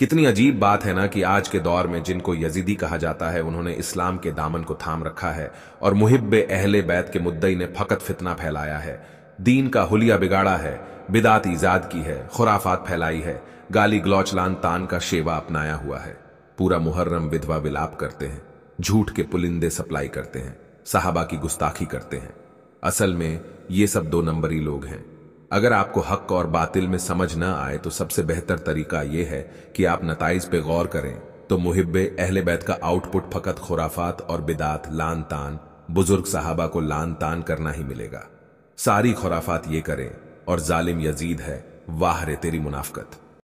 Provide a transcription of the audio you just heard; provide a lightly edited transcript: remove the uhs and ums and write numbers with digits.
कितनी अजीब बात है ना कि आज के दौर में जिनको यजीदी कहा जाता है उन्होंने इस्लाम के दामन को थाम रखा है और मुहिब्बे अहले बैत के मुद्दई ने फकत फितना फैलाया है, दीन का हुलिया बिगाड़ा है, बिदात ईजाद की है, खुराफात फैलाई है, गाली गलौच लान तान का शेवा अपनाया हुआ है। पूरा मुहर्रम विधवा विलाप करते हैं, झूठ के पुलिंदे सप्लाई करते हैं, साहबा की गुस्ताखी करते हैं। असल में ये सब दो नंबरी लोग हैं। अगर आपको हक और बातिल में समझ ना आए तो सबसे बेहतर तरीका यह है कि आप नताइज पे गौर करें तो मुहिब्बे अहले बैत का आउटपुट फकत खुराफात और बिदात लान तान, बुजुर्ग साहबा को लान तान करना ही मिलेगा। सारी खुराफात ये करें और जालिम यजीद है, वाह रे तेरी मुनाफकत।